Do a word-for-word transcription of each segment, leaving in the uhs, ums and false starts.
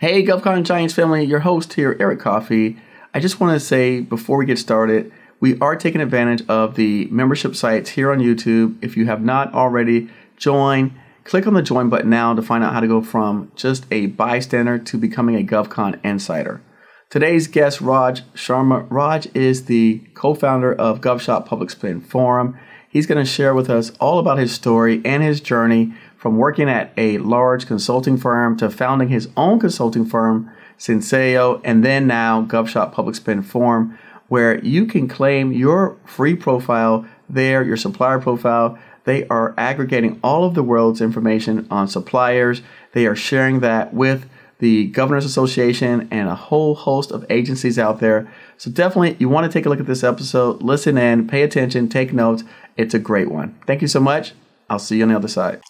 Hey, GovCon Giants family, your host here, Eric Coffey. I just want to say before we get started, we are taking advantage of the membership sites here on YouTube. If you have not already joined, click on the join button now to find out how to go from just a bystander to becoming a GovCon insider. Today's guest, Raj Sharma. Raj is the co-founder of GovShop Public Spend Forum. He's going to share with us all about his story and his journey from working at a large consulting firm to founding his own consulting firm, Censeo, and then now GovShop Public Spend Forum, where you can claim your free profile there, your supplier profile. They are aggregating all of the world's information on suppliers. They are sharing that with the Governors Association and a whole host of agencies out there. So definitely you want to take a look at this episode, listen in, pay attention, take notes. It's a great one. Thank you so much. I'll see you on the other side.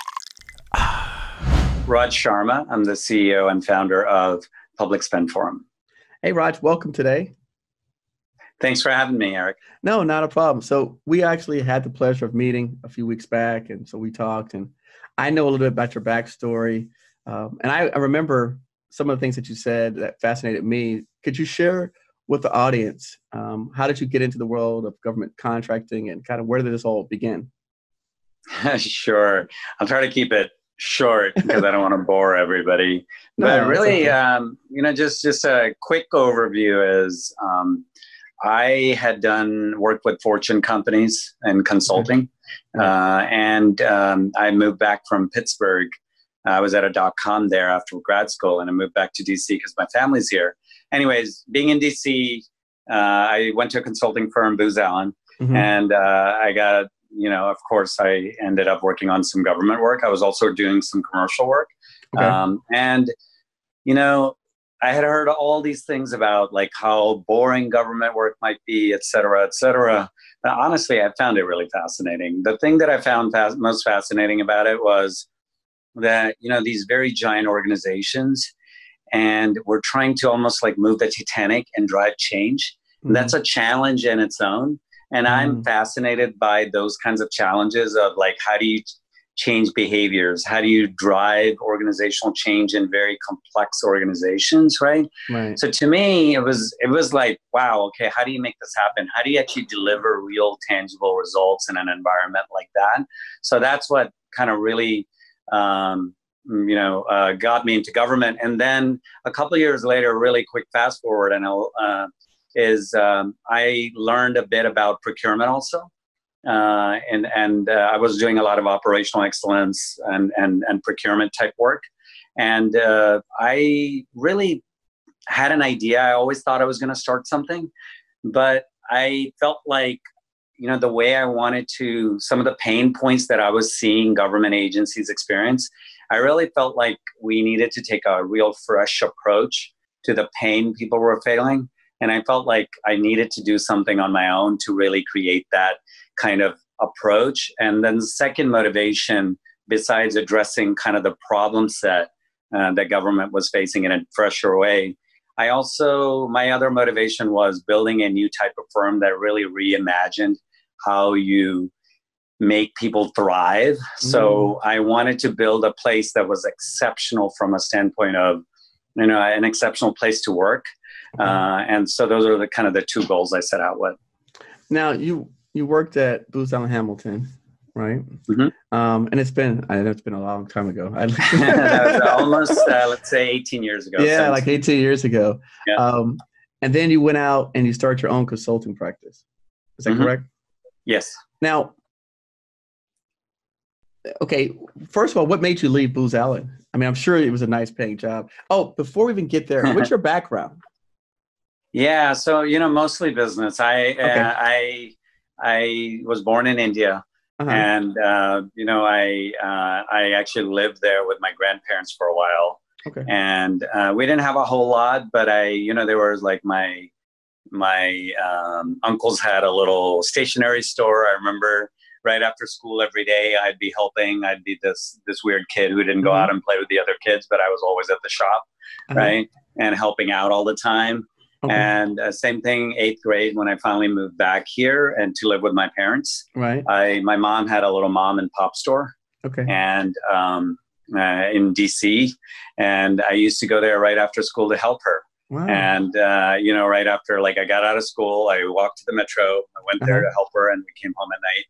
Raj Sharma. I'm the C E O and founder of Public Spend Forum. Hey, Raj, welcome today. Thanks for having me, Eric. No, not a problem. So we actually had the pleasure of meeting a few weeks back, and so we talked, and I know a little bit about your backstory. Um, and I, I remember some of the things that you said that fascinated me. Could you share with the audience, um, how did you get into the world of government contracting and kind of where did this all begin? Sure. I'll try to keep it short because I don't want to bore everybody. No, but really, okay. um, you know, just, just a quick overview is, um, I had done work with Fortune companies and consulting, okay. uh, and um, I moved back from Pittsburgh. I was at a dot-com there after grad school, and I moved back to D C because my family's here. Anyways, being in D C, uh, I went to a consulting firm, Booz Allen, mm-hmm. and uh, I got, you know, of course, I ended up working on some government work. I was also doing some commercial work, okay. um, and, you know, I had heard all these things about like how boring government work might be, et cetera, et cetera. Now, honestly, I found it really fascinating. The thing that I found fa- most fascinating about it was that, you know, these very giant organizations, and we're trying to almost like move the Titanic and drive change. Mm-hmm. And that's a challenge in its own. And mm-hmm. I'm fascinated by those kinds of challenges of like, how do you change behaviors? How do you drive organizational change in very complex organizations, right? Right. So to me, it was it was like, wow, okay, how do you make this happen? How do you actually deliver real, tangible results in an environment like that? So that's what kind of really, um, you know, uh, got me into government. And then a couple of years later, really quick fast forward, and I'll, uh, is um, I learned a bit about procurement also. Uh, and and uh, I was doing a lot of operational excellence and and, and procurement type work, and uh, I really had an idea. I always thought I was going to start something, but I felt like, you know, the way I wanted to, some of the pain points that I was seeing government agencies experience, I really felt like we needed to take a real fresh approach to the pain people were feeling. And I felt like I needed to do something on my own to really create that kind of approach. And then the second motivation, besides addressing kind of the problem set uh, that government was facing in a fresher way, I also, my other motivation was building a new type of firm that really reimagined how you make people thrive. Mm. So I wanted to build a place that was exceptional from a standpoint of, you know, an exceptional place to work. Uh, and so those are the kind of the two goals I set out with. Now you, you worked at Booz Allen Hamilton, right? Mm-hmm. Um, and it's been, I know it's been a long time ago. I, that was almost, uh, let's say eighteen years ago. Yeah. Since. Like eighteen years ago. Yeah. Um, and then you went out and you start your own consulting practice. Is that mm-hmm. correct? Yes. Now, okay. First of all, what made you leave Booz Allen? I mean, I'm sure it was a nice paying job. Oh, before we even get there, what's your background? Yeah, so, you know, mostly business. I okay. uh, I I was born in India, uh-huh. and uh, you know, I uh, I actually lived there with my grandparents for a while, okay. and uh, we didn't have a whole lot, but I, you know, there was like my my um, uncles had a little stationery store. I remember right after school every day, I'd be helping. I'd be this this weird kid who didn't go mm-hmm. out and play with the other kids, but I was always at the shop, uh-huh. right, and helping out all the time. Okay. And uh, same thing, eighth grade, when I finally moved back here and to live with my parents. Right. I, my mom had a little mom and pop store. Okay. And um, uh, in D C, and I used to go there right after school to help her. Wow. And, uh, you know, right after, like, I got out of school, I walked to the metro, I went there uh-huh. to help her, and we came home at night.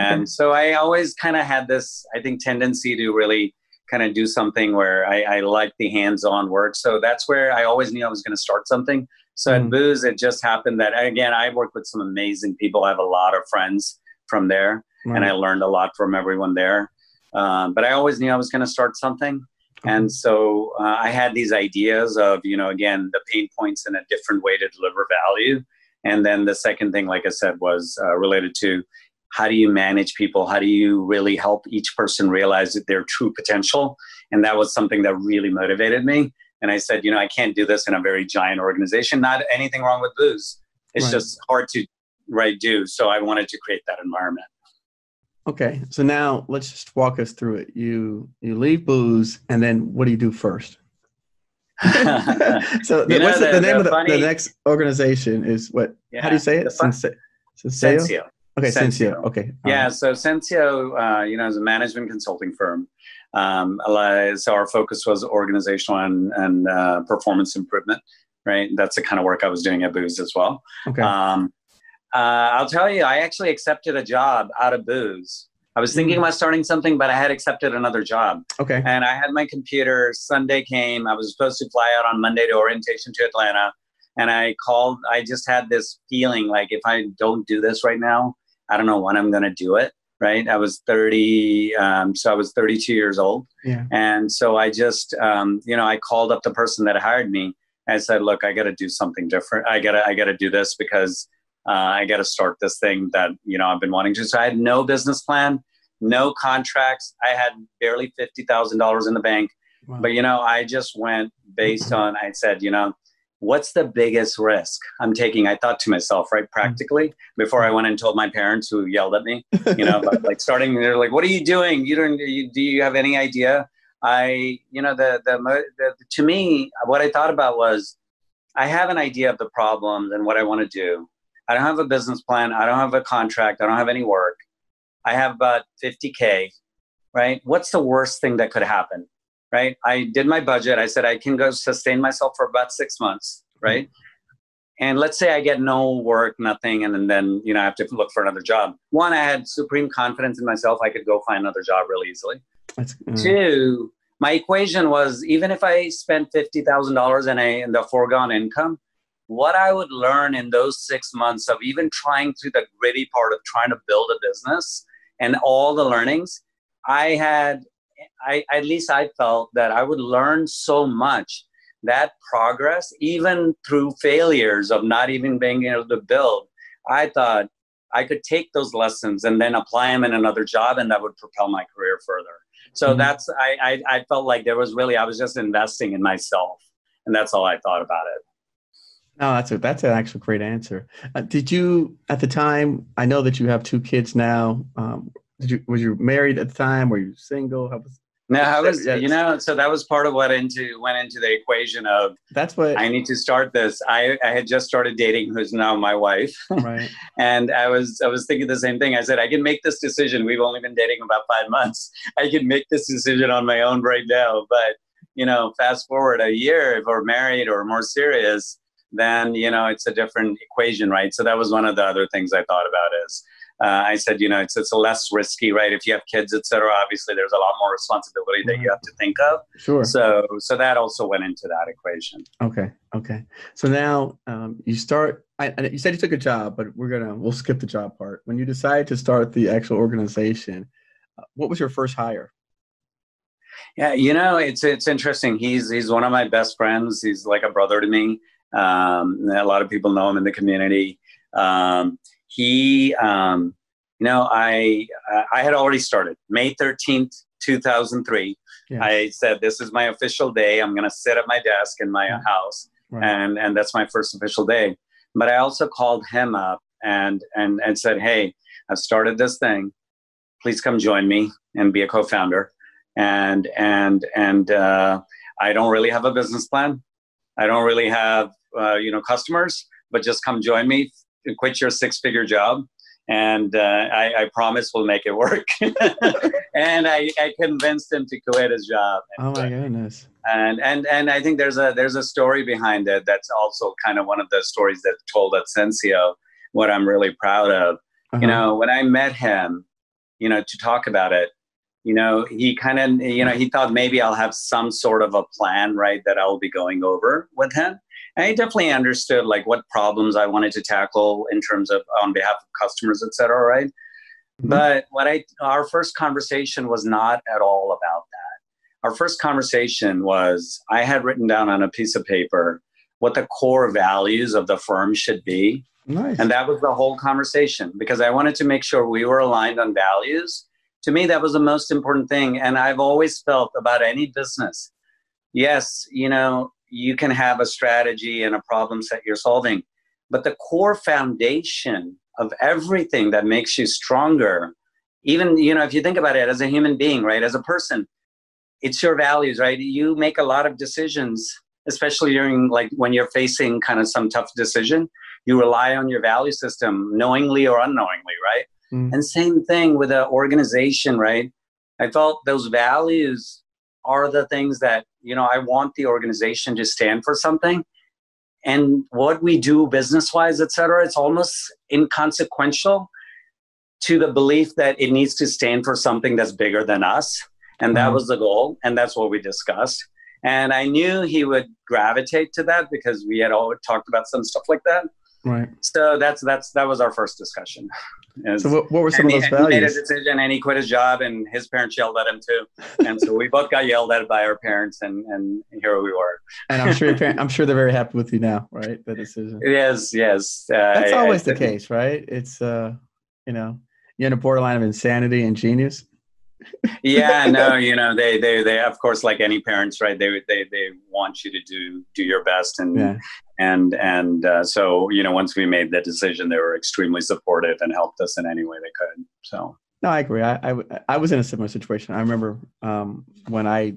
And okay. so I always kind of had this, I think, tendency to really kind of do something where I, I like the hands-on work. So that's where I always knew I was going to start something. So mm-hmm. at Booz, it just happened that, again, I worked with some amazing people. I have a lot of friends from there, right. and I learned a lot from everyone there. Um, but I always knew I was going to start something. Mm-hmm. And so uh, I had these ideas of, you know, again, the pain points in a different way to deliver value. And then the second thing, like I said, was uh, related to how do you manage people? How do you really help each person realize that their true potential? And that was something that really motivated me. And I said, you know, I can't do this in a very giant organization. Not anything wrong with Booz. It's right. just hard to right do. So I wanted to create that environment. Okay, so now let's just walk us through it. You you leave Booz, and then what do you do first? So the, you know, what's the, the name the of the, funny, the next organization is what? Yeah, how do you say it? Fun, Censeo? Censeo. Okay, Censeo. Censeo. Okay. Yeah, right. So Censeo, uh, you know, is a management consulting firm. Um, so our focus was organizational and, and uh, performance improvement, right? That's the kind of work I was doing at Booz as well. Okay. Um, Uh, I'll tell you, I actually accepted a job out of Booz. I was thinking about starting something, but I had accepted another job. Okay. And I had my computer. Sunday came. I was supposed to fly out on Monday to orientation to Atlanta. And I called. I just had this feeling like if I don't do this right now, I don't know when I'm going to do it. Right. I was thirty. Um, so I was thirty-two years old. Yeah. And so I just, um, you know, I called up the person that hired me. I said, look, I got to do something different. I got to I got to do this because Uh, I got to start this thing that, you know, I've been wanting to. So I had no business plan, no contracts. I had barely fifty thousand dollars in the bank. Wow. But, you know, I just went based on, I said, you know, what's the biggest risk I'm taking? I thought to myself, right, practically, before I went and told my parents who yelled at me, you know, but like starting, they're like, what are you doing? You don't, you, do you have any idea? I, you know, the, the, the, to me, what I thought about was I have an idea of the problems and what I want to do. I don't have a business plan. I don't have a contract. I don't have any work. I have about fifty K, right? What's the worst thing that could happen, right? I did my budget. I said I can go sustain myself for about six months, right? Mm-hmm. And let's say I get no work, nothing, and, and then you know I have to look for another job. One, I had supreme confidence in myself. I could go find another job really easily. That's, mm-hmm. Two, my equation was even if I spent fifty thousand dollars in a in the foregone income, what I would learn in those six months of even trying through the gritty part of trying to build a business and all the learnings, I had, I, at least I felt that I would learn so much that progress, even through failures of not even being able to build, I thought I could take those lessons and then apply them in another job and that would propel my career further. So mm-hmm. that's, I, I, I felt like there was really, I was just investing in myself and that's all I thought about it. No, that's a, that's an actual great answer. Uh, did you, at the time, I know that you have two kids now. Um, did you, were you married at the time? Were you single? How was, no, I was, yes. you know, so that was part of what into went into the equation of, that's what I need to start this. I, I had just started dating who's now my wife. Right. And I was, I was thinking the same thing. I said, I can make this decision. We've only been dating about five months. I can make this decision on my own right now. But, you know, fast forward a year, if we're married or more serious, then, you know, it's a different equation, right? So that was one of the other things I thought about is, uh, I said, you know, it's it's less risky, right? If you have kids, et cetera, obviously there's a lot more responsibility that you have to think of. Sure. So so that also went into that equation. Okay. Okay. So now um, you start, I, I, you said you took a job, but we're going to, we'll skip the job part. When you decided to start the actual organization, uh, what was your first hire? Yeah, you know, it's it's interesting. He's he's one of my best friends. He's like a brother to me. Um, a lot of people know him in the community. Um, he, um, you know, I, I had already started May thirteenth, two thousand three. Yes. I said, this is my official day. I'm going to sit at my desk in my house. Right. And, and that's my first official day. But I also called him up and, and, and said, hey, I've started this thing. Please come join me and be a co-founder. And, and, and, uh, I don't really have a business plan. I don't really have, uh, you know, customers, but just come join me and quit your six figure job And uh, I, I promise we'll make it work. And I, I convinced him to quit his job. And, oh my goodness! And and and I think there's a there's a story behind it that's also kind of one of the stories that's told at Censeo. What I'm really proud of, uh-huh. you know, when I met him, you know, to talk about it, you know, he kind of, you know, he thought maybe I'll have some sort of a plan, right, that I'll be going over with him. And he definitely understood like what problems I wanted to tackle in terms of on behalf of customers, et cetera, right? Mm-hmm. But what I, our first conversation was not at all about that. Our first conversation was, I had written down on a piece of paper what the core values of the firm should be. Nice. And that was the whole conversation because I wanted to make sure we were aligned on values. To me, that was the most important thing. And I've always felt about any business. Yes, you know, you can have a strategy and a problem set you're solving, but the core foundation of everything that makes you stronger, even, you know, if you think about it as a human being, right, as a person, it's your values, right? You make a lot of decisions, especially during like when you're facing kind of some tough decision. You rely on your value system knowingly or unknowingly, right? Mm. And same thing with an organization, right? I felt those values are the things that, you know, I want the organization to stand for something. And what we do business-wise, et cetera, it's almost inconsequential to the belief that it needs to stand for something that's bigger than us. And that mm. was the goal. And that's what we discussed. And I knew he would gravitate to that because we had all talked about some stuff like that. Right. So that's that's that was our first discussion. Is, so what, what were some of those he, values? He made a decision and he quit his job and his parents yelled at him too. And so we both got yelled at by our parents and and here we were. And I'm sure your parents, I'm sure they're very happy with you now, right? The decision. Yes, yes. Uh, that's always I, I, the case, right? It's uh, you know, you're in a borderline of insanity and genius. Yeah, no, you know, they, they, they, of course, like any parents, right? They, they, they want you to do, do your best. And, yeah. and, and, uh, so, you know, once we made that decision, they were extremely supportive and helped us in any way they could. So. No, I agree. I, I, I was in a similar situation. I remember, um, when I,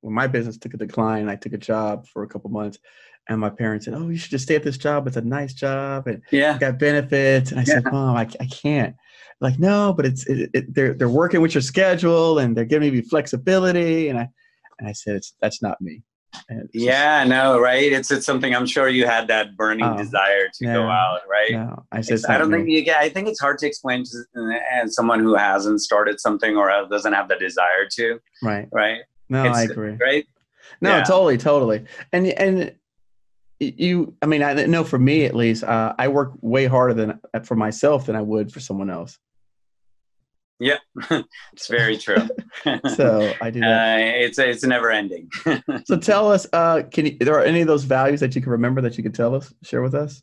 when my business took a decline, I took a job for a couple months and my parents said, oh, you should just stay at this job. It's a nice job. And yeah. got benefits. And I yeah. said, Mom, I, I can't. Like, no, but it's it, it, they're they're working with your schedule and they're giving me flexibility. And I and I said, it's, that's not me. Yeah, just, no, right. It's it's something I'm sure you had that burning oh, desire to no, go out, right? No, I said I don't me. think you get. I think it's hard to explain to and someone who hasn't started something or doesn't have the desire to. Right. Right. No, it's, I agree. Right. No, yeah. totally, totally. And and. You, I mean, I know for me at least, uh, I work way harder than for myself than I would for someone else. Yeah, it's very true. So I do that. Uh, it's it's never ending. So tell us, uh, can you, there are any of those values that you can remember that you could tell us, share with us?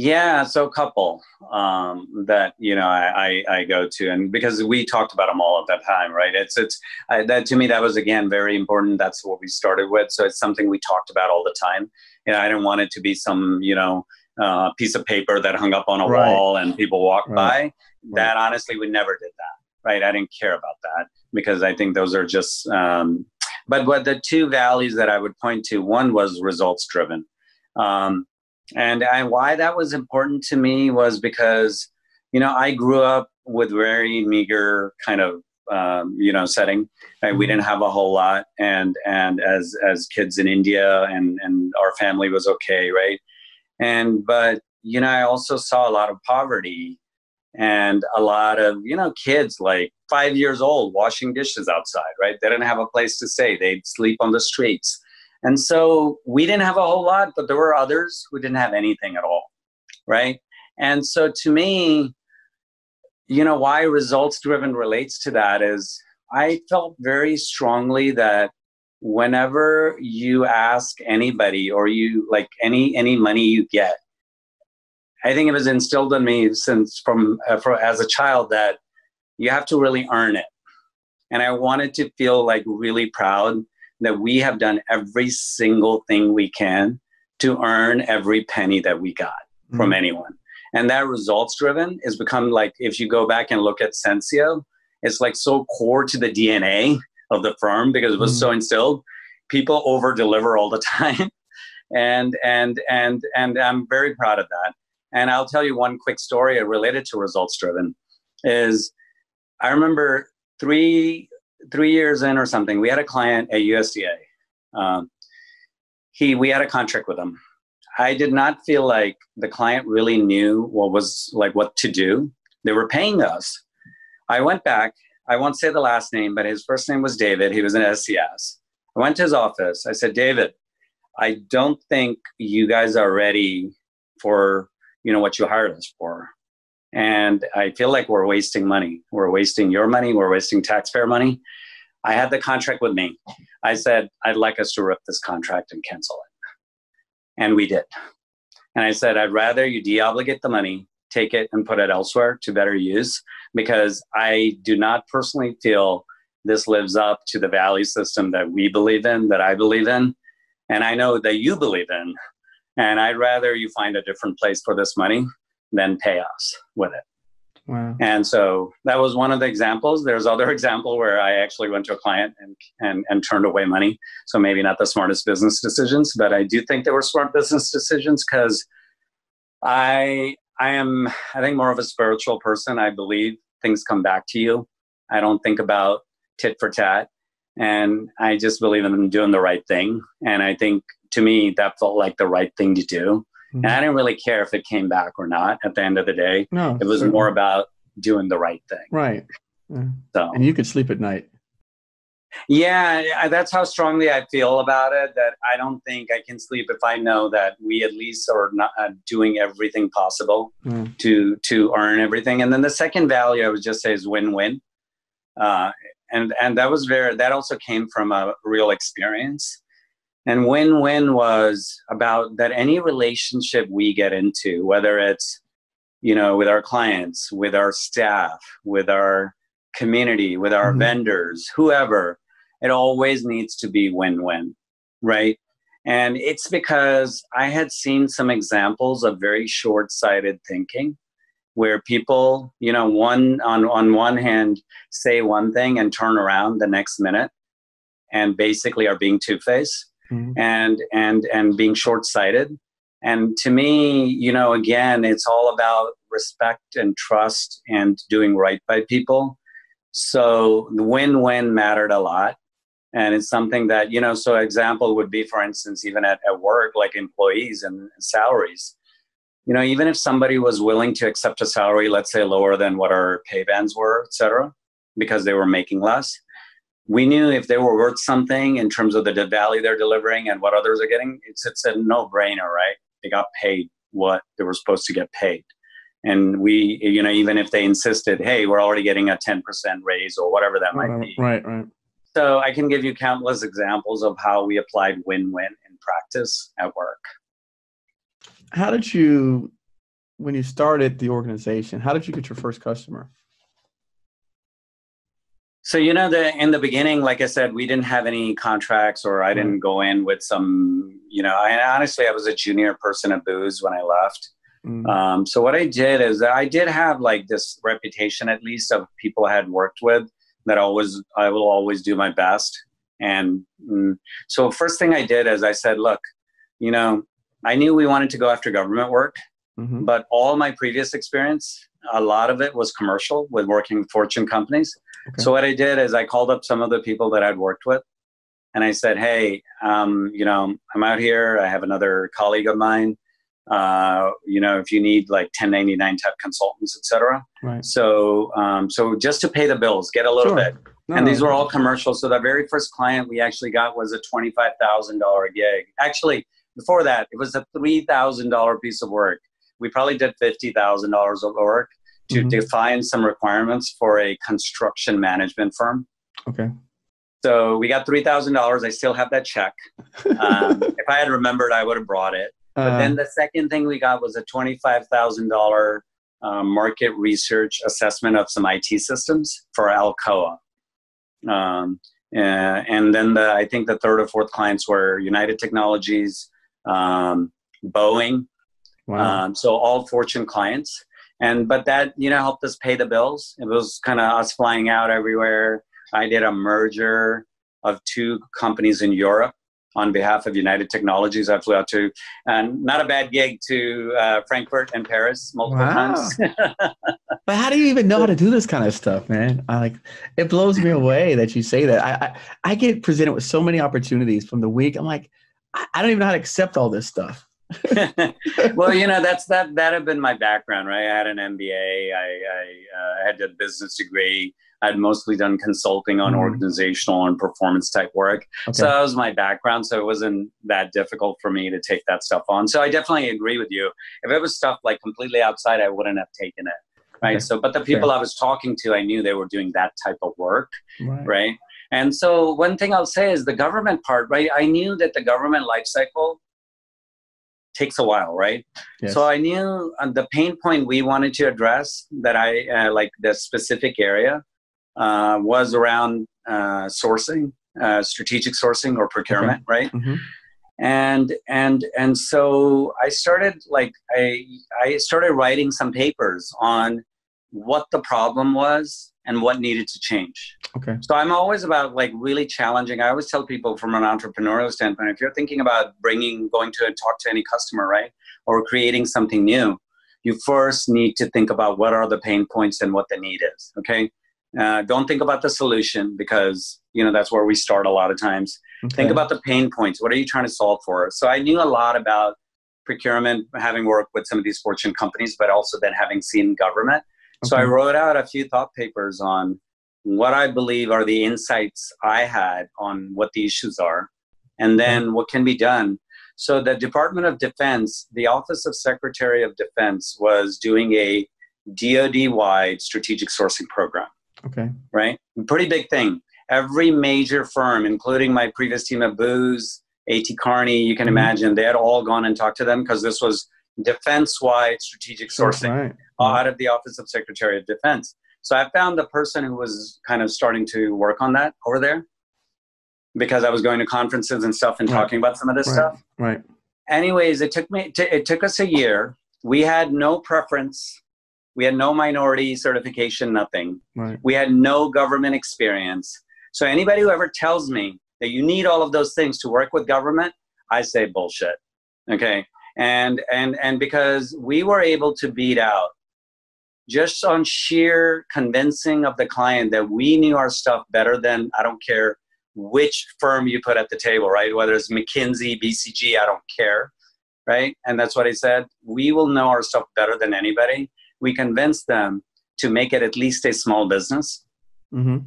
Yeah, so a couple um, that you know I, I I go to, and because we talked about them all at that time, right? It's it's I, that to me that was again very important. That's what we started with, so it's something we talked about all the time. You know, I didn't want it to be some you know uh, piece of paper that hung up on a right. wall and people walked right. by. That right. honestly, we never did that, right? I didn't care about that because I think those are just. Um, but what the two values that I would point to, one was results driven. Um, And I, why that was important to me was because, you know, I grew up with very meager kind of, um, you know, setting. Right? We didn't have a whole lot. And and as as kids in India and, and our family was okay, right? And but, you know, I also saw a lot of poverty and a lot of, you know, kids like five years old washing dishes outside, right? They didn't have a place to stay. They'd sleep on the streets. And so we didn't have a whole lot, but there were others who didn't have anything at all, right? And so to me, you know, why results-driven relates to that is I felt very strongly that whenever you ask anybody or you like any any money you get, I think it was instilled in me since from uh, for, as a child that you have to really earn it. And I wanted to feel like really proud that we have done every single thing we can to earn every penny that we got mm-hmm. from anyone. And that results driven has become like, if you go back and look at Censeo, it's like so core to the D N A of the firm because it was mm-hmm. so instilled. People over deliver all the time. and, and, and, and I'm very proud of that. And I'll tell you one quick story related to results-driven is I remember three three years in or something, we had a client at U S D A. Um, he, we had a contract with him. I did not feel like the client really knew what was like what to do. They were paying us. I went back. I won't say the last name, but his first name was David. He was an S C S. I went to his office. I said, David, I don't think you guys are ready for, you know, what you hired us for. And I feel like we're wasting money. We're wasting your money. We're wasting taxpayer money. I had the contract with me. I said, I'd like us to rip this contract and cancel it. And we did. And I said, I'd rather you deobligate the money, take it and put it elsewhere to better use, because I do not personally feel this lives up to the value system that we believe in, that I believe in, and I know that you believe in. And I'd rather you find a different place for this money than pay us with it. Wow. And so that was one of the examples. There's other example where I actually went to a client and, and, and turned away money. So maybe not the smartest business decisions, but I do think they were smart business decisions because I, I am, I think, more of a spiritual person. I believe things come back to you. I don't think about tit for tat. And I just believe in doing the right thing. And I think, to me, that felt like the right thing to do. Mm-hmm. And I didn't really care if it came back or not at the end of the day. No, it was certainly more about doing the right thing. Right. Yeah. So, and you could sleep at night. Yeah, I, that's how strongly I feel about it, that I don't think I can sleep if I know that we at least are not uh, doing everything possible mm. to to earn everything. And then the second value I would just say is win-win. Uh, and, and that was very, that also came from a real experience. And win-win was about that any relationship we get into, whether it's, you know, with our clients, with our staff, with our community, with our mm-hmm. vendors, whoever, it always needs to be win-win, right? And it's because I had seen some examples of very short-sighted thinking where people, you know, one on, on one hand say one thing and turn around the next minute and basically are being two-faced. Mm-hmm. And and and being short-sighted. And to me, you know, again, it's all about respect and trust and doing right by people. So the win-win mattered a lot. And it's something that, you know, so example would be, for instance, even at, at work, like employees and salaries. You know, even if somebody was willing to accept a salary, let's say lower than what our pay bands were, et cetera, because they were making less, we knew if they were worth something in terms of the value they're delivering and what others are getting, it's, it's a no-brainer, right? They got paid what they were supposed to get paid. And we, you know, even if they insisted, hey, we're already getting a ten percent raise or whatever that might be. Right, right. So I can give you countless examples of how we applied win-win in practice at work. How did you, when you started the organization, how did you get your first customer? So, you know, the, in the beginning, like I said, we didn't have any contracts, or I didn't go in with some, you know, I honestly, I was a junior person at Booz when I left. Mm. Um, so what I did is I did have like this reputation, at least, of people I had worked with that always, I will always do my best. And mm, so first thing I did is I said, look, you know, I knew we wanted to go after government work, mm-hmm. but all my previous experience, a lot of it was commercial with working with Fortune companies. Okay. So what I did is I called up some of the people that I'd worked with and I said, hey, um, you know, I'm out here. I have another colleague of mine. Uh, you know, if you need like ten ninety-nine type consultants, et cetera. Right. So, um, so just to pay the bills, get a little sure. bit. No, and these were all commercial. So the very first client we actually got was a twenty-five thousand dollars gig. Actually, before that, it was a three thousand dollars piece of work. We probably did fifty thousand dollars of work to mm-hmm. define some requirements for a construction management firm. Okay. So we got three thousand dollars. I still have that check. Um, if I had remembered, I would have brought it. But uh, then the second thing we got was a twenty-five thousand dollars uh, market research assessment of some I T systems for Alcoa. Um, and, and then the, I think the third or fourth clients were United Technologies, um, Boeing. Wow. Um, so all Fortune clients. And, but that, you know, helped us pay the bills. It was kind of us flying out everywhere. I did a merger of two companies in Europe on behalf of United Technologies. I flew out to, and not a bad gig, to uh, Frankfurt and Paris multiple wow. times. But how do you even know how to do this kind of stuff, man? I like, it blows me away that you say that. I, I, I get presented with so many opportunities from the week. I'm like, I, I don't even know how to accept all this stuff. Well, you know, that's that, that had been my background, right? I had an M B A, I, I uh, had a business degree. I'd mostly done consulting on mm. organizational and performance type work. Okay. So that was my background. So it wasn't that difficult for me to take that stuff on. So I definitely agree with you. If it was stuff like completely outside, I wouldn't have taken it. Right. Okay. So, but the people Fair. I was talking to, I knew they were doing that type of work. Right. right. And so one thing I'll say is the government part, right? I knew that the government lifecycle takes a while, right? Yes. So I knew the pain point we wanted to address that I, uh, like the specific area, Uh, was around uh, sourcing, uh, strategic sourcing or procurement, okay. right? Mm-hmm. And and and so I started like I I started writing some papers on what the problem was and what needed to change. Okay. So I'm always about like really challenging. I always tell people from an entrepreneurial standpoint, if you're thinking about bringing going to and talk to any customer, right, or creating something new, you first need to think about what are the pain points and what the need is. Okay. Uh, don't think about the solution because, you know, that's where we start a lot of times. Okay. Think about the pain points. What are you trying to solve for? So I knew a lot about procurement, having worked with some of these Fortune companies, but also then having seen government. Okay. So I wrote out a few thought papers on what I believe are the insights I had on what the issues are and then okay. what can be done. So the Department of Defense, the Office of Secretary of Defense was doing a D O D-wide strategic sourcing program. Okay. Right. Pretty big thing. Every major firm, including my previous team at Booz, A T Kearney, you can mm-hmm. imagine they had all gone and talked to them because this was defense-wide strategic sourcing right. out of the Office of Secretary of Defense. So I found the person who was kind of starting to work on that over there because I was going to conferences and stuff and right. talking about some of this right. stuff. Right. Anyways, it took me. T- it took us a year. We had no preference. We had no minority certification, nothing. Right. We had no government experience. So anybody who ever tells me that you need all of those things to work with government, I say bullshit. Okay. And and and because we were able to beat out just on sheer convincing of the client that we knew our stuff better than, I don't care which firm you put at the table, right? Whether it's McKinsey, B C G, I don't care. Right. And that's what I said. We will know our stuff better than anybody. We convinced them to make it at least a small business, mm-hmm.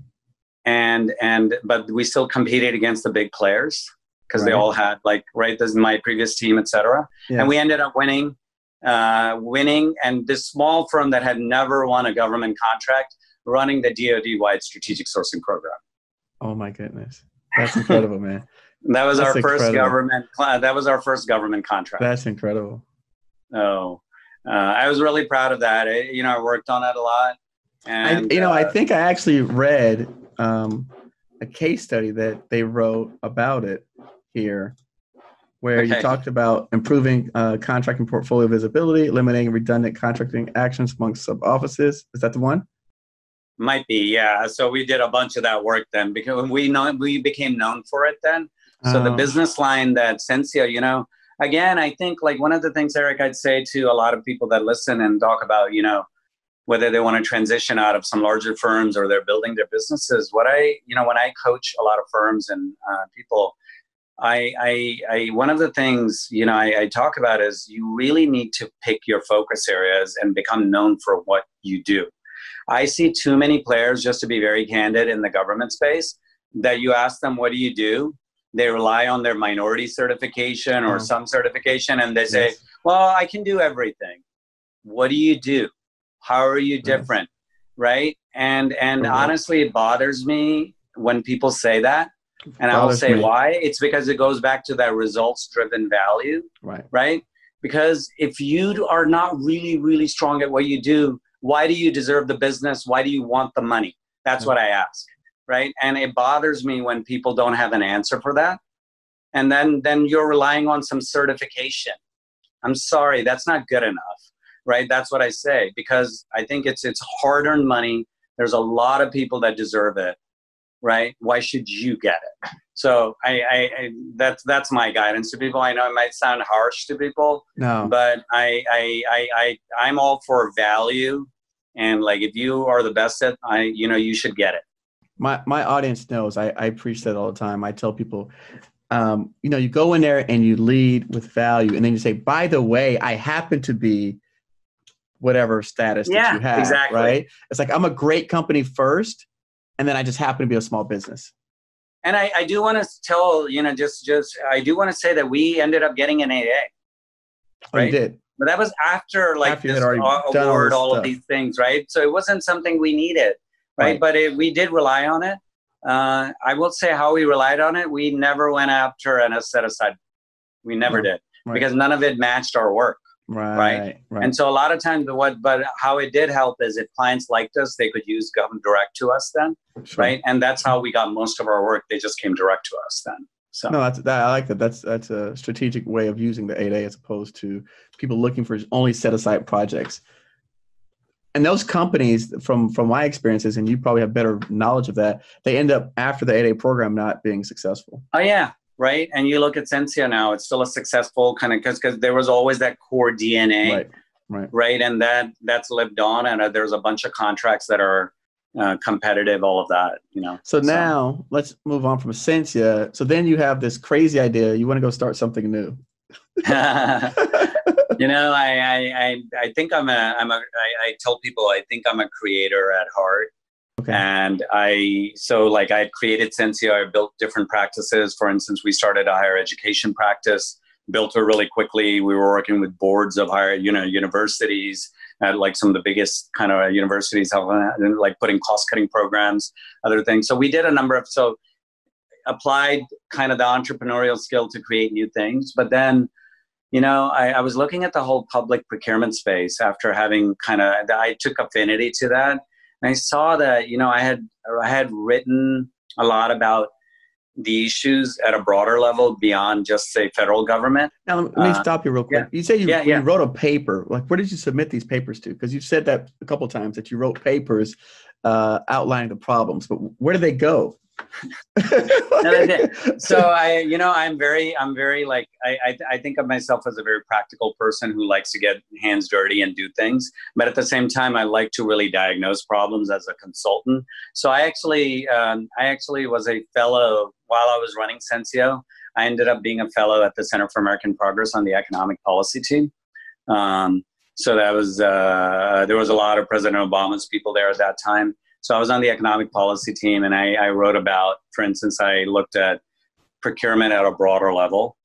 and and but we still competed against the big players because right. they all had like right. This is my previous team, et cetera. Yes. And we ended up winning, uh, winning, and this small firm that had never won a government contract running the D O D-wide strategic sourcing program. Oh my goodness, that's incredible, man! That was that's our first incredible. government. That was our first government contract. That's incredible. Oh. Uh, I was really proud of that. I, you know, I worked on it a lot. And I, you know, uh, I think I actually read um, a case study that they wrote about it here, where okay. you talked about improving uh, contract and portfolio visibility, eliminating redundant contracting actions amongst sub offices. Is that the one? Might be, yeah. So we did a bunch of that work then because we know we became known for it then. So um, the business line that Censeo, you know. Again, I think like one of the things, Eric, I'd say to a lot of people that listen and talk about, you know, whether they want to transition out of some larger firms or they're building their businesses. What I, you know, when I coach a lot of firms and uh, people, I, I, I, one of the things, you know, I, I talk about is you really need to pick your focus areas and become known for what you do. I see too many players, just to be very candid, in the government space that you ask them, what do you do? They rely on their minority certification or mm. some certification, and they say, yes. well, I can do everything. What do you do? How are you different? Yes. Right? And and mm-hmm. honestly, it bothers me when people say that. And I'll say me. why. It's because it goes back to that results-driven value. Right. Right? Because if you are not really, really strong at what you do, why do you deserve the business? Why do you want the money? That's mm. what I ask. Right. And it bothers me when people don't have an answer for that. And then, then you're relying on some certification. I'm sorry, that's not good enough. Right. That's what I say, because I think it's, it's hard earned money. There's a lot of people that deserve it. right? Why should you get it? So I, I, I that's that's my guidance to people. I know it might sound harsh to people, no, but I, I, I, I I'm all for value, and like if you are the best at, I, you know, you should get it. My my audience knows I, I preach that all the time. I tell people, um, you know, you go in there and you lead with value, and then you say, by the way, I happen to be whatever status yeah, that you have, exactly. right? It's like, I'm a great company first, and then I just happen to be a small business. And I, I do want to tell, you know, just, just, I do want to say that we ended up getting an eight A. Right? Oh, you did. But that was after like after this award, all, this all of these things, right? So it wasn't something we needed, right? right. But it, we did rely on it. Uh, I will say how we relied on it. We never went after an set aside. We never right. did right. because none of it matched our work. Right, right. right. And so a lot of times, what, but how it did help is if clients liked us, they could use Government Direct to us then, sure. right? And that's how we got most of our work. They just came direct to us then. So no, that's, that, I like that. That's that's a strategic way of using the eight A as opposed to people looking for only set aside projects. And those companies, from from my experiences, and you probably have better knowledge of that, they end up after the eight A program not being successful. Oh yeah. Right. And you look at Censeo now, it's still a successful kind of because because there was always that core D N A. Right. Right. right? And that that's lived on. And uh, there's a bunch of contracts that are uh, competitive, all of that, you know. So, so now let's move on from Censeo. So then you have this crazy idea. You want to go start something new. You know, I, I, I think I'm a I'm a I, I tell people I think I'm a creator at heart. Okay. And I, so like I had created Censeo, I built different practices. For instance, we started a higher education practice, built it really quickly. We were working with boards of higher, you know, universities at like some of the biggest kind of universities, like putting cost cutting programs, other things. So we did a number of, so applied kind of the entrepreneurial skill to create new things. But then, you know, I, I was looking at the whole public procurement space after having kind of, I took affinity to that. I saw that, you know, I had I had written a lot about the issues at a broader level beyond just, say, federal government. Now, let me uh, stop you real quick. Yeah. You say you, yeah, yeah. you wrote a paper. Like, where did you submit these papers to? Because you've said that a couple of times, that you wrote papers uh, outlining the problems. But where do they go? So, I, you know, I'm very, I'm very, like, I, I, I think of myself as a very practical person who likes to get hands dirty and do things. But at the same time, I like to really diagnose problems as a consultant. So I actually, um, I actually was a fellow while I was running Censeo. I ended up being a fellow at the Center for American Progress on the economic policy team. Um, so that was, uh, there was a lot of President Obama's people there at that time. So I was on the economic policy team, and I, I wrote about, for instance, I looked at procurement at a broader level,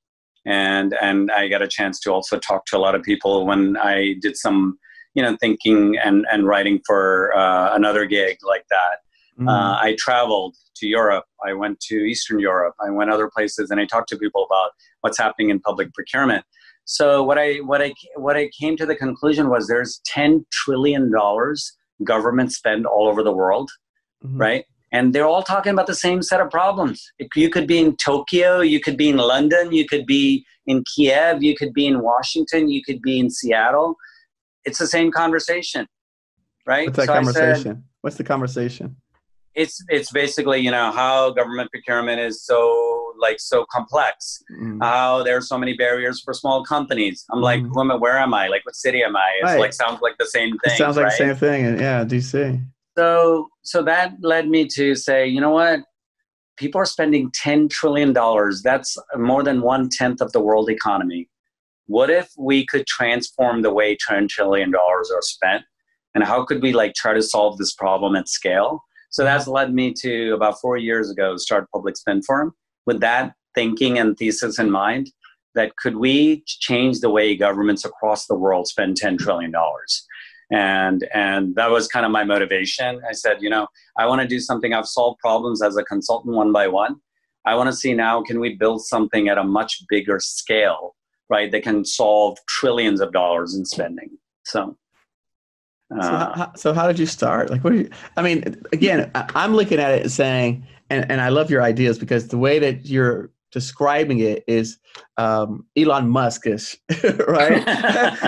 and and I got a chance to also talk to a lot of people when I did some, you know, thinking and, and writing for uh, another gig like that. Mm. Uh, I traveled to Europe. I went to Eastern Europe. I went other places, and I talked to people about what's happening in public procurement. So what I what I what I came to the conclusion was there's ten trillion dollars. Government spend all over the world, mm-hmm. right? And they're all talking about the same set of problems. It, you could be in Tokyo, you could be in London, you could be in Kiev, you could be in Washington, you could be in Seattle. It's the same conversation, right? What's that so conversation? Said, What's the conversation? It's it's basically, you know, how government procurement is so like so complex. Mm-hmm. How there are so many barriers for small companies. I'm like, mm-hmm. who am I, where am I? Like, what city am I? It's right. like sounds like the same thing. It sounds like right? the same thing, and yeah, D C. So so that led me to say, you know what? People are spending ten trillion dollars. That's more than one tenth of the world economy. What if we could transform the way ten trillion dollars are spent? And how could we like try to solve this problem at scale? So that's led me to, about four years ago, start Public Spend Forum with that thinking and thesis in mind, that could we change the way governments across the world spend ten trillion dollars? And, and that was kind of my motivation. I said, you know, I want to do something. I've solved problems as a consultant one by one. I want to see now, can we build something at a much bigger scale, right? That can solve trillions of dollars in spending. So. So how, so how did you start? Like, what do you, I mean, again, I'm looking at it and saying, and, and I love your ideas, because the way that you're describing it is um, Elon Musk-ish, right?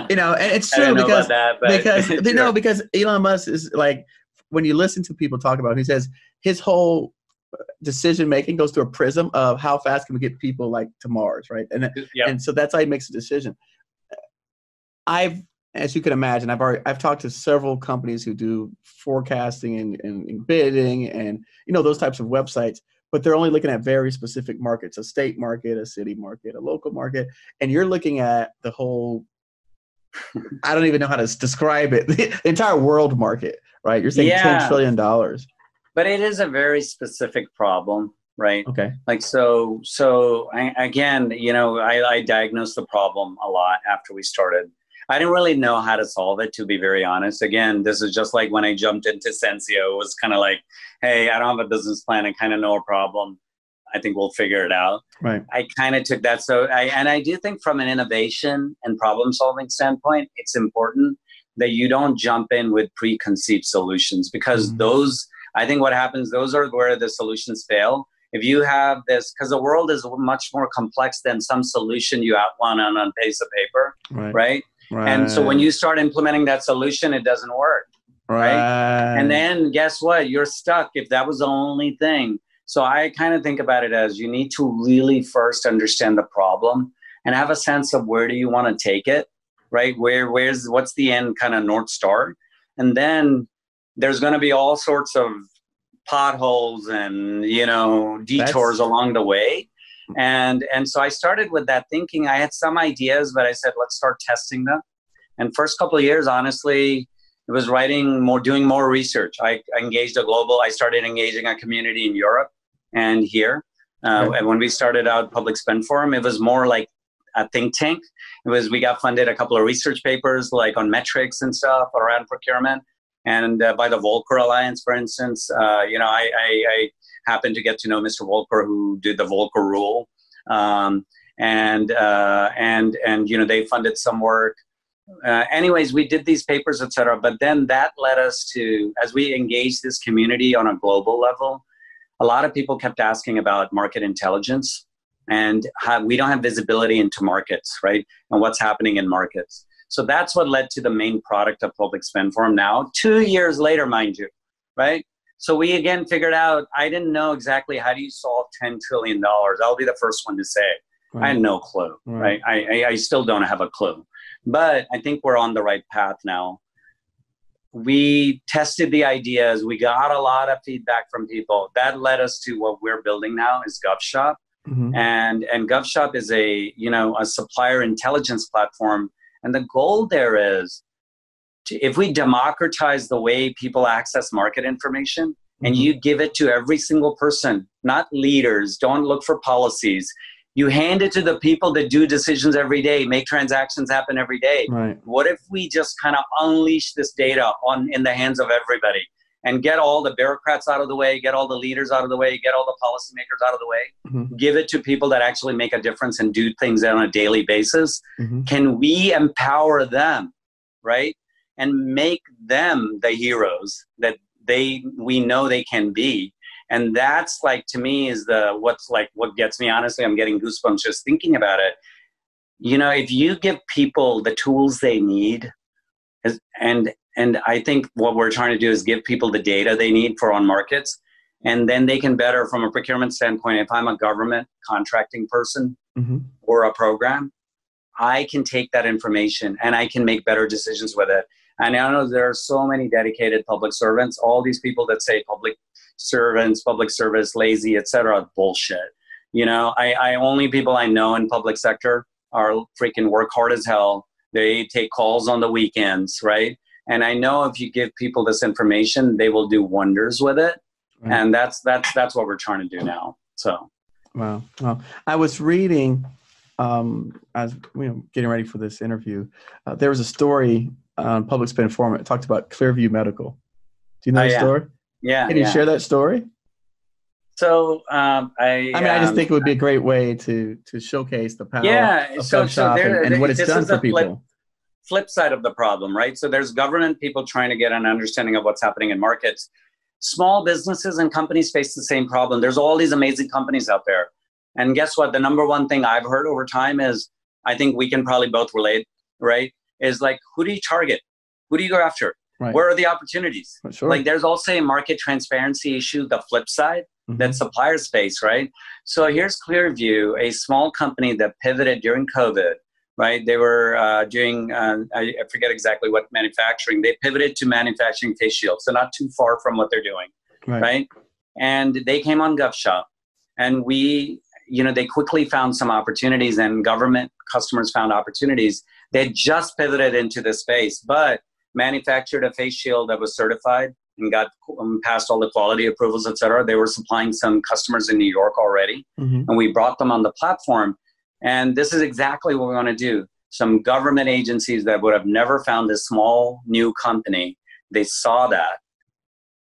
You know, and it's true because, that, because you know, because Elon Musk is like, when you listen to people talk about it, he says his whole decision making goes through a prism of how fast can we get people like to Mars, right? And yep. and so that's how he makes a decision. I've, as you can imagine, I've already I've talked to several companies who do forecasting and, and, and bidding and you know those types of websites, but they're only looking at very specific markets, a state market, a city market, a local market, and you're looking at the whole. I don't even know how to describe it. The entire world market, right? You're saying yeah. ten trillion dollars. But it is a very specific problem, right? Okay. Like, so, so I, again, you know, I, I diagnosed the problem a lot after we started. I didn't really know how to solve it, to be very honest. Again, this is just like when I jumped into Censeo, it was kind of like, hey, I don't have a business plan. I kind of know a problem. I think we'll figure it out. Right. I kind of took that. So I, and I do think from an innovation and problem solving standpoint, it's important that you don't jump in with preconceived solutions, because mm-hmm. those, I think what happens, those are where the solutions fail. If you have this, because the world is much more complex than some solution you outline on a piece of paper, right. right? Right. And so when you start implementing that solution, it doesn't work, right? right? And then guess what? You're stuck if that was the only thing. So I kind of think about it as you need to really first understand the problem and have a sense of where do you want to take it, right? Where, where's, what's the end kind of North Star? And then there's going to be all sorts of potholes and, you know, detours That's... along the way. And, and so I started with that thinking. I had some ideas, but I said, let's start testing them. And first couple of years, honestly, it was writing more, doing more research. I, I engaged a global, I started engaging a community in Europe. And here, uh, right. and when we started out Public Spend Forum, it was more like a think tank. It was, we got funded a couple of research papers like on metrics and stuff around procurement. And uh, by the Volcker Alliance, for instance, uh, you know, I, I, I happened to get to know Mister Volcker, who did the Volcker Rule. Um, and, uh, and, and, you know, they funded some work. Uh, anyways, we did these papers, et cetera. But then that led us to, as we engaged this community on a global level, a lot of people kept asking about market intelligence and how we don't have visibility into markets, right? And what's happening in markets. So that's what led to the main product of Public Spend Forum now, two years later, mind you, right? So we again figured out, I didn't know exactly how do you solve ten trillion dollars. I'll be the first one to say, right. I had no clue, right? right? I, I still don't have a clue, but I think we're on the right path now. We tested the ideas. We got a lot of feedback from people. That led us to what we're building now is GovShop. Mm-hmm. And, and GovShop is a, you know, a supplier intelligence platform. And the goal there is to, if we democratize the way people access market information mm-hmm. and you give it to every single person, not leaders, don't look for policies. You hand it to the people that do decisions every day, make transactions happen every day. Right. What if we just kind of unleash this data on in the hands of everybody and get all the bureaucrats out of the way, get all the leaders out of the way, get all the policymakers out of the way, mm-hmm. give it to people that actually make a difference and do things on a daily basis? Mm-hmm. Can we empower them, right? And make them the heroes that they we know they can be. And that's like, to me, is the, what's like, what gets me, honestly, I'm getting goosebumps just thinking about it. You know, if you give people the tools they need, and, and I think what we're trying to do is give people the data they need for on markets, and then they can better from a procurement standpoint. If I'm a government contracting person mm-hmm. or a program, I can take that information and I can make better decisions with it. And I know there are so many dedicated public servants, all these people that say public servants, public service, lazy, et cetera, bullshit. You know, I, I only people I know in public sector are freaking work hard as hell. They take calls on the weekends, right? And I know if you give people this information, they will do wonders with it. Right. And that's, that's, that's what we're trying to do now. So. Wow. Wow. I was reading, um, I was you know, getting ready for this interview. Uh, there was a story on Public Spend Forum. It talked about Clearview Medical. Do you know oh, the yeah. story? Yeah. Can you yeah. share that story? So um, I. I mean, I just um, think it would be a great way to to showcase the power yeah, of so, GovShop so there, and, and what it's done for people. Flip, flip side of the problem, right? So there's government people trying to get an understanding of what's happening in markets. Small businesses and companies face the same problem. There's all these amazing companies out there, and guess what? The number one thing I've heard over time is, I think we can probably both relate, right? Is like, who do you target? Who do you go after? Right. Where are the opportunities? Sure. Like there's also a market transparency issue, the flip side, Mm-hmm. That supplier space, right? So here's Clearview, a small company that pivoted during COVID, right? They were uh, doing, uh, I forget exactly what manufacturing, they pivoted to manufacturing face shields. So not too far from what they're doing, right? right? And they came on GovShop, and we, you know, they quickly found some opportunities, and government customers found opportunities. They just pivoted into this space, but manufactured a face shield that was certified and got um, past all the quality approvals, et cetera. They were supplying some customers in New York already, mm-hmm. and we brought them on the platform. And this is exactly what we want to do. Some government agencies that would have never found this small new company, they saw that.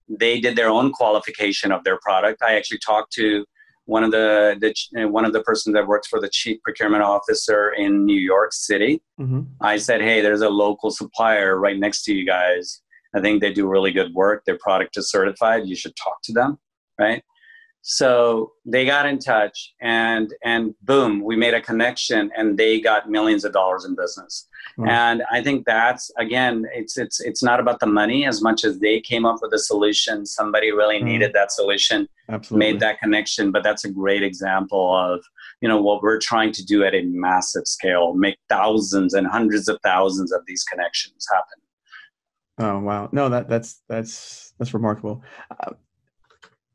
They did their own qualification of their product. I actually talked to one of the, the one of the persons that works for the chief procurement officer in New York City. Mm-hmm. I said, hey, there's a local supplier right next to you guys. I think they do really good work. Their product is certified. You should talk to them, right? So they got in touch, and and boom, we made a connection, and they got millions of dollars in business. Mm-hmm. And I think that's, again, it's it's it's not about the money as much as they came up with a solution. Somebody really mm-hmm. needed that solution, Absolutely. Made that connection. But that's a great example of, you know, what we're trying to do at a massive scale, make thousands and hundreds of thousands of these connections happen. Oh, wow. No, that that's that's that's remarkable. Uh,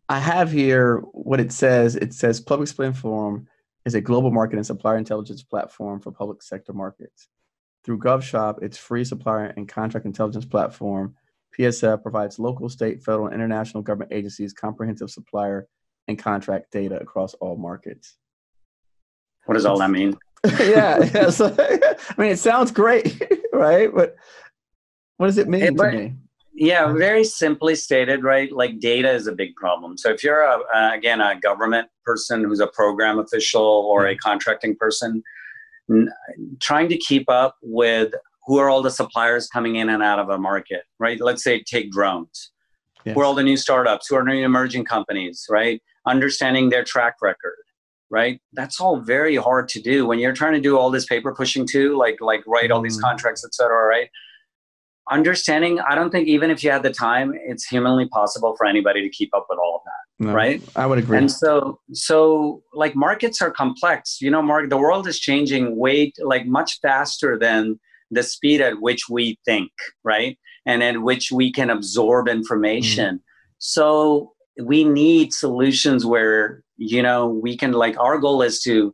I have here what it says. It says Public Spend Forum is a global market and supplier intelligence platform for public sector markets. Through GovShop, its free supplier and contract intelligence platform, P S F provides local, state, federal, and international government agencies comprehensive supplier and contract data across all markets. What does all that mean? yeah, yeah so, I mean, it sounds great, right? But what does it mean it, to me? Yeah, very simply stated, right? Like, data is a big problem. So if you're, a, uh, again, a government person who's a program official or mm-hmm. a contracting person, n- trying to keep up with who are all the suppliers coming in and out of a market, right? Let's say take drones. Yes. Who are all the new startups? Who are new emerging companies, right? Understanding their track record, right? That's all very hard to do when you're trying to do all this paper pushing too, like, like write mm-hmm. all these contracts, et cetera, right? Understanding, I don't think even if you had the time, it's humanly possible for anybody to keep up with all of that, no, right? I would agree. And so, so like markets are complex. You know, Mark, the world is changing way, like much faster than the speed at which we think, right? And at which we can absorb information. Mm-hmm. So we need solutions where, you know, we can, like, our goal is to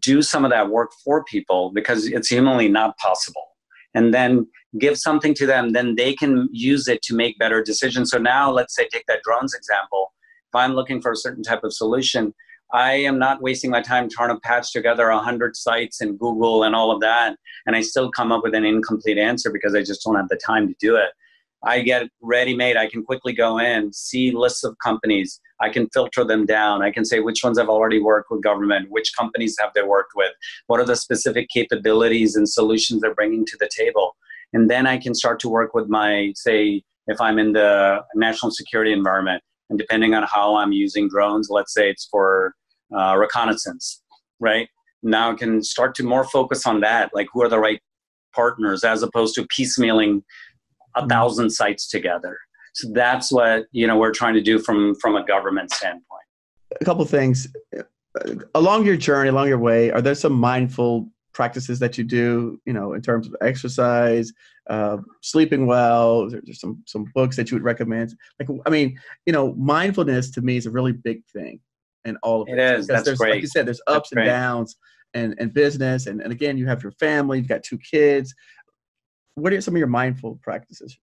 do some of that work for people because it's humanly not possible. And then give something to them, then they can use it to make better decisions. So now let's say take that drones example. If I'm looking for a certain type of solution, I am not wasting my time trying to patch together one hundred sites in Google and all of that. And I still come up with an incomplete answer because I just don't have the time to do it. I get ready-made. I can quickly go in, see lists of companies. I can filter them down. I can say which ones have already worked with government, which companies have they worked with, what are the specific capabilities and solutions they're bringing to the table. And then I can start to work with my, say, if I'm in the national security environment, and depending on how I'm using drones, let's say it's for uh, reconnaissance, right? Now I can start to more focus on that, like who are the right partners as opposed to piecemealing a thousand sites together. So that's what, you know, we're trying to do from, from a government standpoint. A couple of things. Along your journey, along your way, are there some mindful practices that you do, you know, in terms of exercise, uh, sleeping well? There's some some books that you would recommend. Like, I mean, you know, mindfulness to me is a really big thing in all of it. It is. That's great. Like you said, there's ups and downs and, and business. And, and again, you have your family, you've got two kids. What are some of your mindful practices?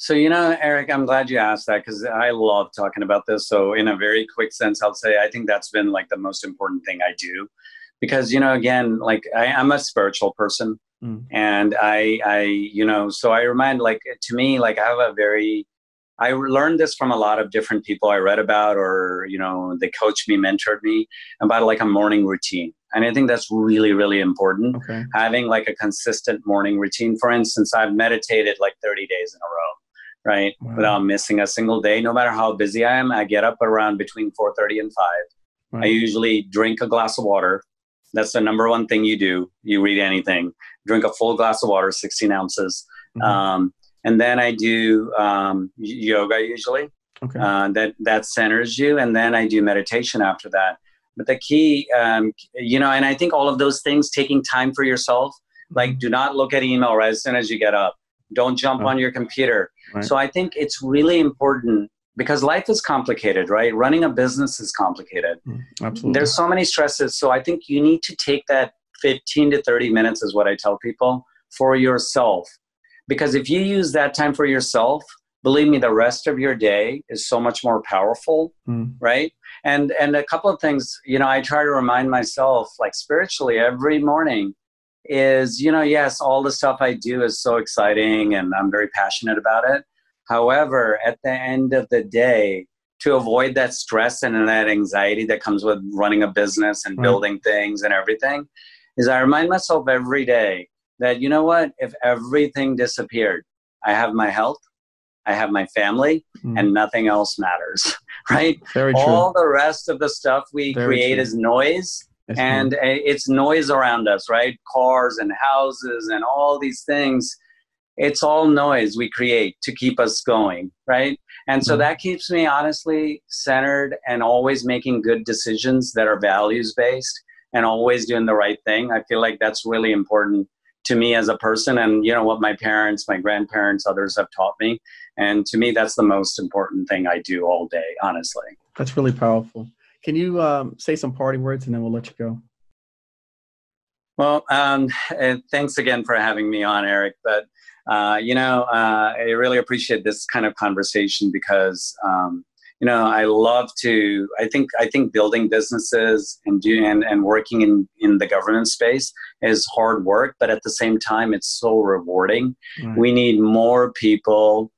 So, you know, Eric, I'm glad you asked that because I love talking about this. So in a very quick sense, I'll say I think that's been like the most important thing I do. Because, you know, again, like I, I'm a spiritual person mm. and I, I, you know, so I remind like to me, like I have a very, I learned this from a lot of different people I read about or, you know, they coached me, mentored me about like a morning routine. And I think that's really, really important. Okay. Having like a consistent morning routine. For instance, I've meditated like thirty days in a row. Right. Wow. Without missing a single day, no matter how busy I am, I get up around between four thirty and five. Right. I usually drink a glass of water. That's the number one thing you do. You read anything, drink a full glass of water, sixteen ounces. Mm-hmm. Um, and then I do um, yoga usually. Okay. Uh, that, that centers you. And then I do meditation after that. But the key, um, you know, and I think all of those things, taking time for yourself, like do not look at email right as soon as you get up. Don't jump oh. on your computer. Right. So I think it's really important because life is complicated, right? Running a business is complicated. Absolutely. There's so many stresses. So I think you need to take that fifteen to thirty minutes is what I tell people for yourself. Because if you use that time for yourself, believe me, the rest of your day is so much more powerful, mm. right? And and a couple of things, you know, I try to remind myself, like spiritually every morning is, you know, yes, all the stuff I do is so exciting and I'm very passionate about it. However, at the end of the day, to avoid that stress and that anxiety that comes with running a business and right. building things and everything, is I remind myself every day that, you know what, if everything disappeared, I have my health, I have my family, mm. and nothing else matters, right? Very true. All the rest of the stuff we Very create true. Is noise, That's and true. It's noise around us, right? Cars and houses and all these things. It's all noise we create to keep us going, right? And so mm. that keeps me honestly centered and always making good decisions that are values-based and always doing the right thing. I feel like that's really important to me as a person, and you know what my parents, my grandparents, others have taught me. And to me, that's the most important thing I do all day, honestly. That's really powerful. Can you um, say some parting words and then we'll let you go? Well, um, uh, thanks again for having me on, Eric. But, uh, you know, uh, I really appreciate this kind of conversation because, um, you know, I love to, I think, I think building businesses and doing and, and working in, in the government space is hard work, but at the same time, it's so rewarding. Mm. We need more people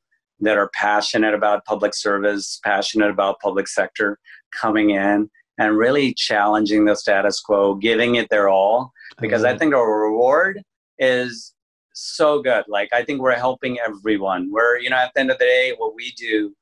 that are passionate about public service, passionate about public sector coming in and really challenging the status quo, giving it their all, because mm-hmm. I think our reward is so good. Like, I think we're helping everyone. We're, you know, at the end of the day, what we do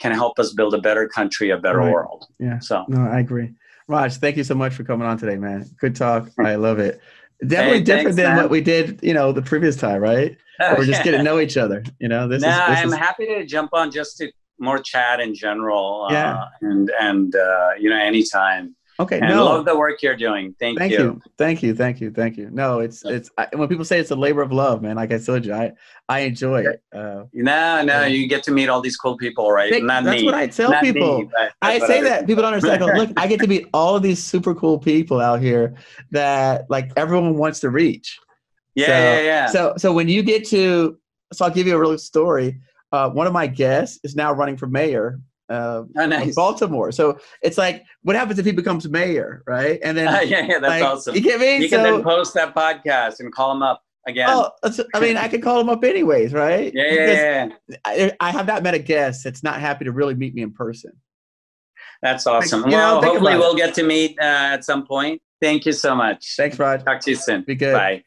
can help us build a better country, a better right. world. Yeah. So no, I agree. Raj, thank you so much for coming on today, man. Good talk. I love it. Definitely hey, different thanks, than man. What we did, you know, the previous time, right? Oh, we're yeah. just getting to know each other, you know. This now, is. This I'm is... happy to jump on just to more chat in general. Yeah. Uh, and and uh, you know, anytime. Okay. And no. love the work you're doing. Thank, thank you. you. Thank you. Thank you. Thank you. No, it's it's I, when people say it's a labor of love, man. Like I told you, I I enjoy it. Uh, no, no, you get to meet all these cool people, right? They, Not that's me. What I tell Not people. Me, I say that people don't understand. Go, look, I get to meet all of these super cool people out here that like everyone wants to reach. Yeah, so, yeah, yeah. So so when you get to, so I'll give you a real story. Uh, one of my guests is now running for mayor. Uh, oh, nice. In Baltimore. So it's like, what happens if he becomes mayor, right? And then uh, yeah, yeah, that's like, awesome. You, get me? you so, can then post that podcast and call him up again. Oh, I mean, I could call him up anyways, right? Yeah, yeah, yeah. I, I have not met a guest that's not happy to really meet me in person. That's awesome. Like, well, know, hopefully we'll it. get to meet uh, at some point. Thank you so much. Thanks, Rod. Talk to you soon. Be good. Bye.